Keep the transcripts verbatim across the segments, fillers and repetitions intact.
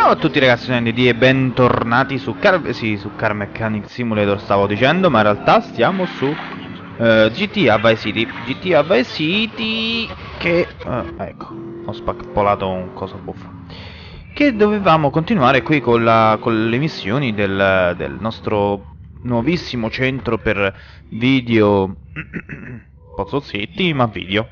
Ciao a tutti ragazzi, sono N D e bentornati su Car... Sì, su Car Mechanic Simulator stavo dicendo, ma in realtà stiamo su uh, G T A Vice City. G T A Vice City che... Uh, ecco, ho spappolato un coso buffo. Che dovevamo continuare qui con, la, con le missioni del, del nostro nuovissimo centro per video... Pozzo City, ma video.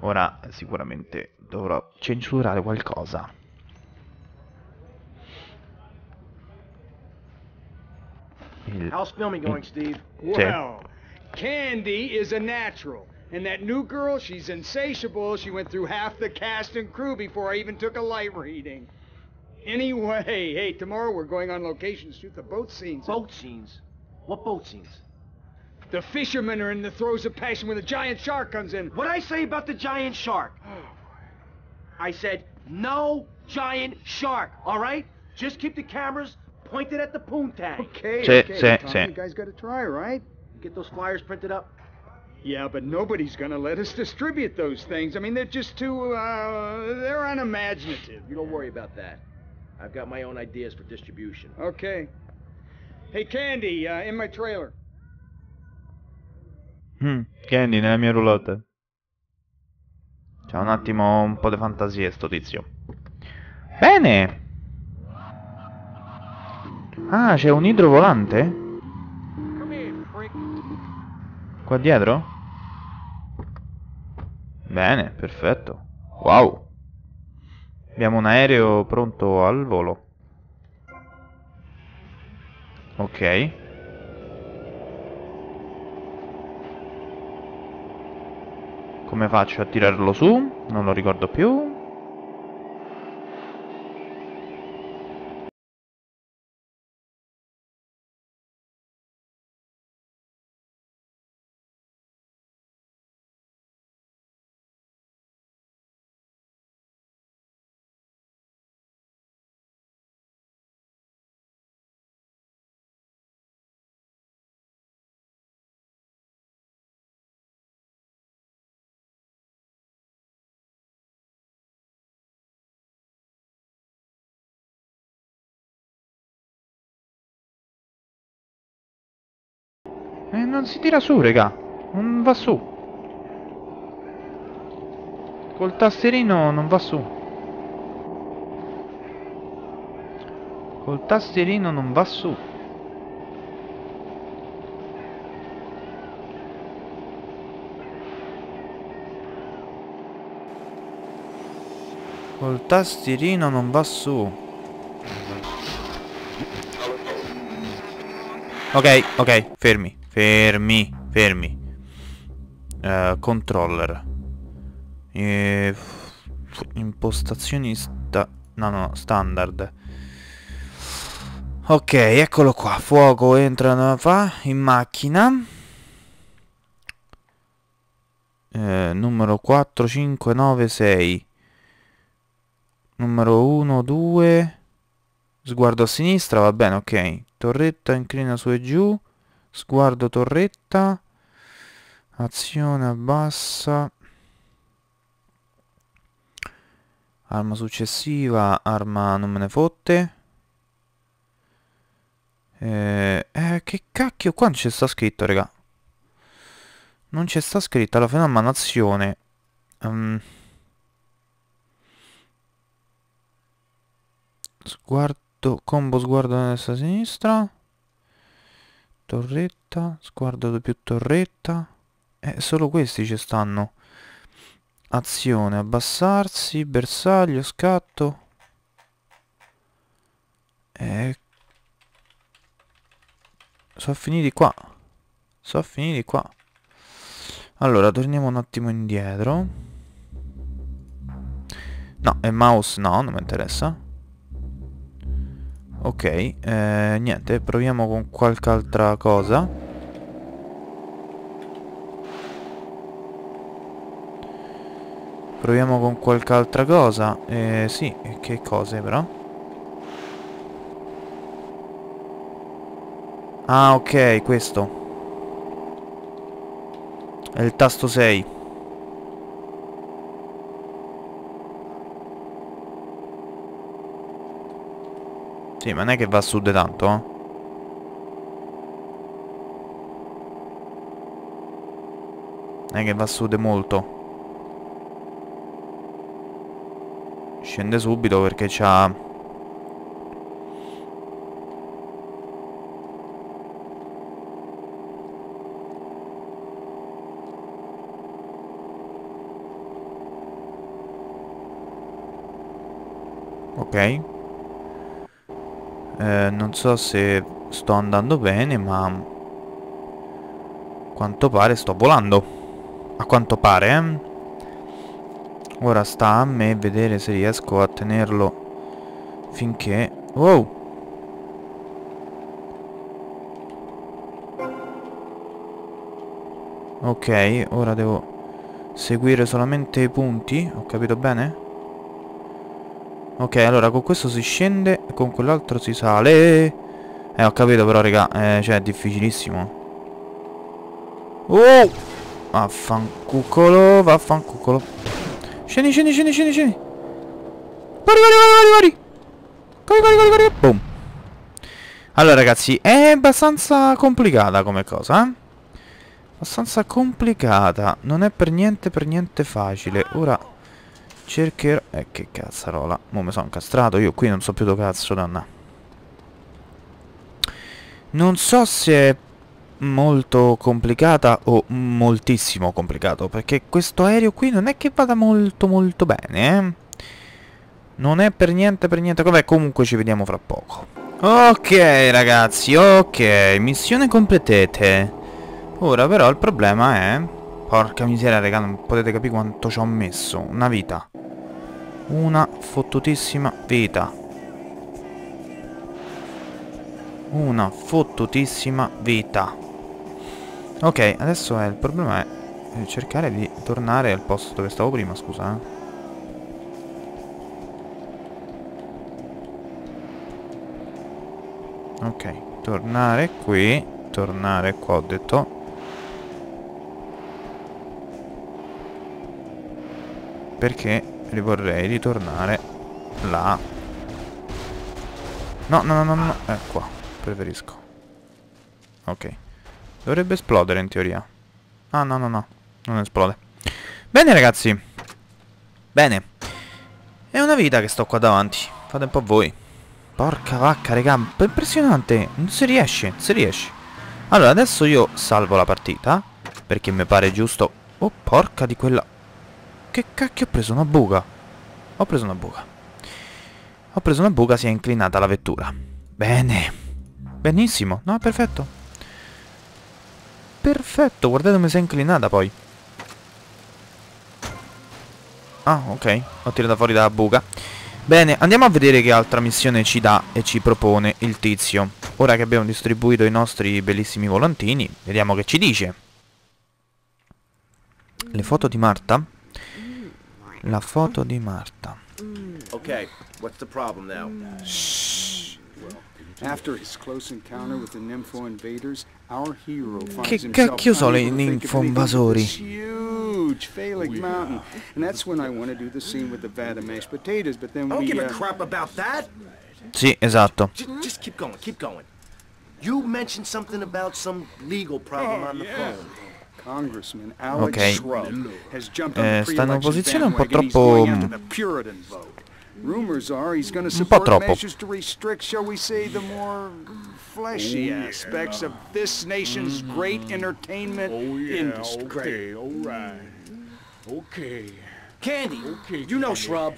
Ora sicuramente dovrò censurare qualcosa. How's filming going, Steve? Well, Candy is a natural. And that new girl, she's insatiable. She went through half the cast and crew before I even took a light reading. Anyway, hey, tomorrow we're going on location to shoot the boat scenes. Boat scenes? What boat scenes? The fishermen are in the throes of passion when the giant shark comes in. What'd I say about the giant shark? I said, no giant shark, all right? Just keep the cameras pointed at the poontang. Okay, sì, okay, sì, sì. You guys gotta try, right? Get those flyers printed up. Yeah, but nobody's gonna let us distribute those things. I mean, they're just too, uh, they're unimaginative. You don't worry about that. I've got my own ideas for distribution. Okay. Hey, Candy, uh, in my trailer. Hmm, Candy, nella mia roulotte. C'ha un attimo un po' di fantasia sto tizio. Bene! Ah, c'è un idrovolante? Qua dietro? Bene, perfetto. Wow! Abbiamo un aereo pronto al volo. Ok. Come faccio a tirarlo su? Non lo ricordo più. Eh, non si tira su, raga. Non va su. Col tastierino non va su. Col tastierino non va su. Col tastierino non va su. Ok, ok, fermi. Fermi, fermi. Uh, controller. E... Impostazioni sta... No, no, standard. Ok, eccolo qua. Fuoco entra fa, in macchina. Uh, numero quattro, cinque, nove, sei. Numero uno, due. Sguardo a sinistra, va bene, ok. Torretta inclina su e giù. Sguardo torretta, azione abbassa, arma successiva, arma non me ne fotte. Eh, eh che cacchio, qua non c'è sta scritto, raga. Non c'è sta scritto, alla fine azione. Um. Sguardo, combo sguardo a destra a sinistra. Torretta, sguardo più torretta. Eh, solo questi ci stanno. Azione, abbassarsi, bersaglio, scatto. Eh, sono finiti qua. Sono finiti qua. Allora, torniamo un attimo indietro. No, e mouse no, non mi interessa. Ok, eh, niente, proviamo con qualche altra cosa. Proviamo con qualche altra cosa. Eh, sì, che cose però? Ah, ok, questo. È il tasto sei. Sì, ma non è che va a sud tanto, eh? Non è che va a sud molto. Scende subito perché c'ha... Ok. Eh, non so se sto andando bene, ma... a quanto pare sto volando. A quanto pare, eh? Ora sta a me vedere se riesco a tenerlo finché... Wow! Ok, ora devo seguire solamente i punti, ho capito bene? Ok, allora con questo si scende, con quell'altro si sale. Eh, ho capito però, raga, eh, cioè è difficilissimo. Oh! Vaffancucolo, vaffancucolo. Scendi, scendi, scendi, scendi, scendi. Corri, corri, corri, corri, corri, corri, corri. Boom. Allora, ragazzi, è abbastanza complicata come cosa, eh? Abbastanza complicata. Non è per niente, per niente facile. Ora cercherò... Eh, che cazzarola. Mo' mi sono incastrato. Io qui non so più dove cazzo, danna. Non so se è molto complicata o moltissimo complicato, perché questo aereo qui non è che vada molto molto bene, eh? Non è per niente per niente. Vabbè, comunque ci vediamo fra poco. Ok ragazzi, ok, missione completete. Ora però il problema è... porca miseria raga, non potete capire quanto ci ho messo. Una vita. Una fottutissima vita. Una fottutissima vita. Ok, adesso è, il problema è cercare di tornare al posto dove stavo prima, scusa. Eh. Ok, tornare qui, tornare qua ho detto. Perché vorrei ritornare là. No, no, no, no, no, è qua, preferisco. Ok. Dovrebbe esplodere in teoria. Ah no no no, non esplode. Bene ragazzi. Bene. È una vita che sto qua davanti. Fate un po' voi. Porca vacca raga, impressionante. Non si riesce, non si riesce. Allora adesso io salvo la partita, perché mi pare giusto. Oh porca di quella. Che cacchio, ho preso una buca. Ho preso una buca. Ho preso una buca, si è inclinata la vettura. Bene. Benissimo. No, perfetto. Perfetto, guardate come si è inclinata poi. Ah, ok, ho tirato fuori dalla buca. Bene, andiamo a vedere che altra missione ci dà e ci propone il tizio. Ora che abbiamo distribuito i nostri bellissimi volantini, vediamo che ci dice. Le foto di Marta? La foto di Marta. Ok, what's the problem now? After his close encounter with the Nympho invaders, our hero finds himself on this huge Phallic mountain, and that's when I want to do the scene with the vat of mashed potatoes. But then we don't give a crap about that. Sì, esatto. Just keep going, keep going. You mentioned something about some legal problem on the phone. Congressman Alex Shrubb has jumped on the pre-election bandwagon. He's going after the Puritan vote. Rumors are he's going to support measures to restrict, shall we say, the more fleshy aspects of this nation's great entertainment industry. Oh yeah, okay, alright. Okay. Candy, you know Shrub.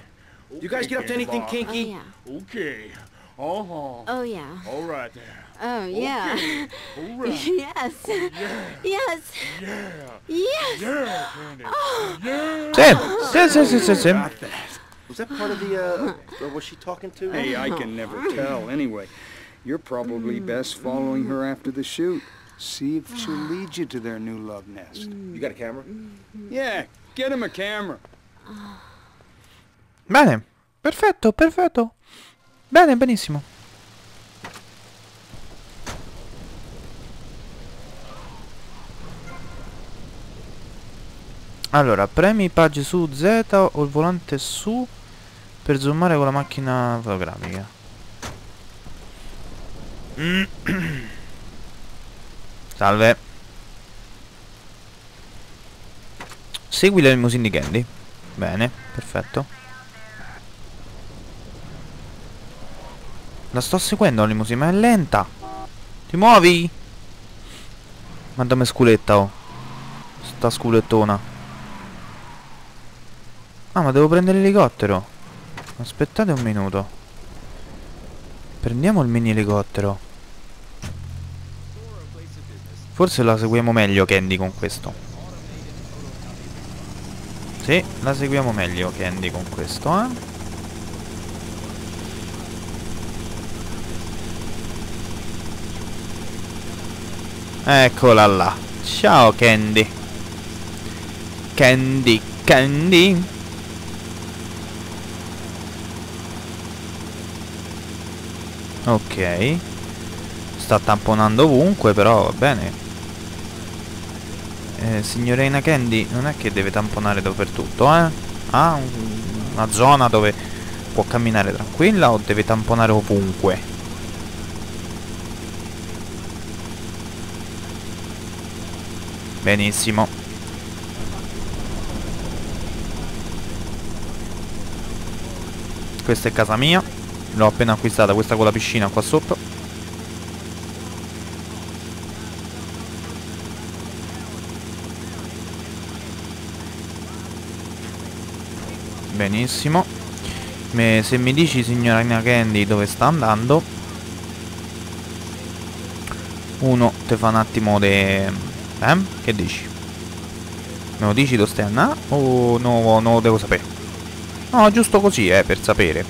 You guys get up to anything kinky? Okay. Oh yeah. Oh yeah. Alright there. Oh yeah. Yes. Yes. Yes. Yes. Yes. Yes. Yes. Was that part of the, uh, or was she talking to? Hey, I can never tell. Anyway, you're probably best following her after the shoot. See if she'll lead you to their new love nest. You got a camera? Yeah, get him a camera. Bene, perfetto, perfetto. Bene, benissimo. Allora, premi page su Z o il volante su per zoomare con la macchina fotografica. Salve. Segui la limousine di Candy. Bene, perfetto. La sto seguendo la limousine, ma è lenta. Ti muovi? Mandami sculetta, oh. Sta sculettona. Ah, ma devo prendere l'elicottero. Aspettate un minuto. Prendiamo il mini elicottero. Forse la seguiamo meglio Candy con questo. Sì, la seguiamo meglio Candy con questo, eh. Eccola là. Ciao Candy. Candy, Candy. Ok. Sta tamponando ovunque, però va bene. Eh, signorina Candy non è che deve tamponare dappertutto, eh? Ha un, una zona dove può camminare tranquilla o deve tamponare ovunque? Benissimo. Questa è casa mia. L'ho appena acquistata, questa con la piscina qua sotto. Benissimo. Me, se mi dici signorina Candy dove sta andando, uno te fa un attimo de... Eh? Che dici? Me lo dici dove stai andando? O no, non lo devo sapere? No, giusto così, eh, per sapere.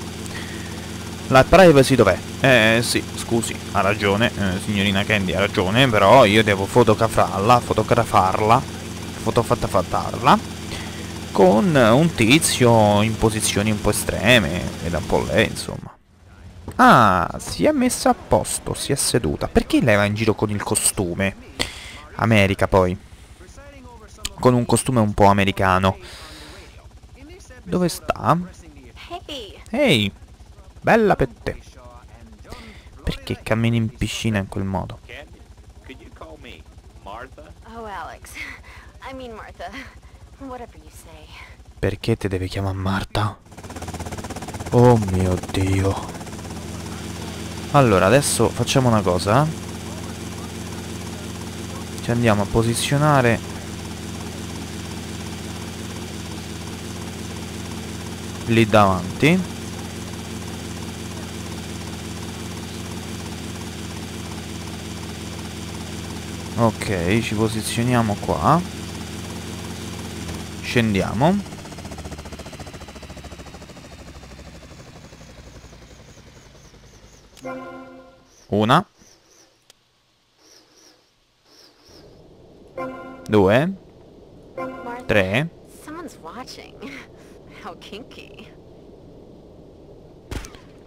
La privacy dov'è? Eh sì, scusi, ha ragione, eh, signorina Candy ha ragione, però io devo fotografarla, fotografarla, fotofattarla con un tizio in posizioni un po' estreme ed un po' lei, insomma. Ah, si è messa a posto, si è seduta. Perché lei va in giro con il costume? America poi. Con un costume un po' americano. Dove sta? Ehi, hey, bella per te. Perché cammini in piscina in quel modo? Oh Alex, I mean Martha. Whatever you say. Perché te deve chiamare Marta? Oh mio Dio. Allora adesso facciamo una cosa. Ci andiamo a posizionare. Lì davanti. Ok, ci posizioniamo qua. Scendiamo. Una. Due. Tre.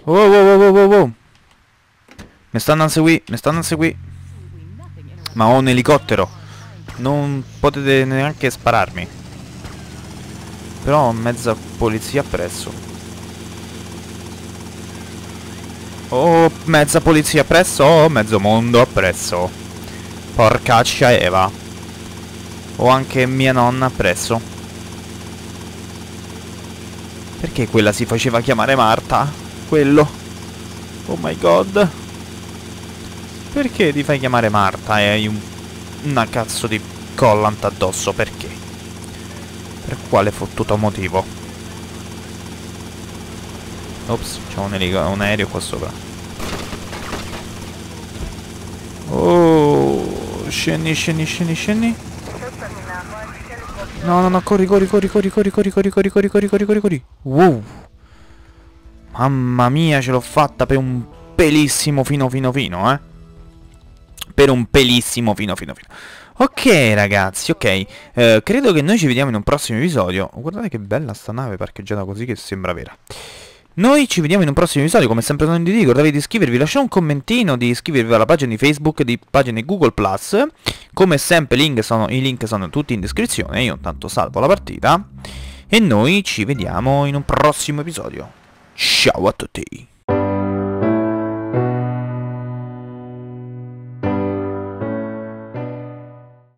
Oh, oh, oh, oh, oh, oh. Mi stanno a seguire, mi stanno a seguire. Ma ho un elicottero. Non potete neanche spararmi. Però ho mezza polizia appresso. Oh, mezza polizia appresso, oh, mezzo mondo appresso. Porcaccia Eva. O anche mia nonna appresso. Perché quella si faceva chiamare Marta? Quello. Oh my god. Perché ti fai chiamare Marta e hai un, una cazzo di collant addosso? Perché? Per quale fottuto motivo? Ops, c'è un, un aereo qua sopra. Oh, scendi, scendi, scendi, scendi. No, no, no, corri, corri, corri, corri, corri, corri, corri, corri, corri, corri, corri, corri, corri. Wow. Mamma mia, ce l'ho fatta per un pelissimo fino fino fino, eh. Per un pelissimo fino fino fino. Ok ragazzi, ok, eh, credo che noi ci vediamo in un prossimo episodio. Guardate che bella sta nave parcheggiata così che sembra vera. Noi ci vediamo in un prossimo episodio, come sempre non di ricordatevi di iscrivervi, lasciate un commentino, di iscrivervi alla pagina di Facebook, di pagina di Google plus. Come sempre link sono, i link sono tutti in descrizione, io intanto salvo la partita. E noi ci vediamo in un prossimo episodio. Ciao a tutti.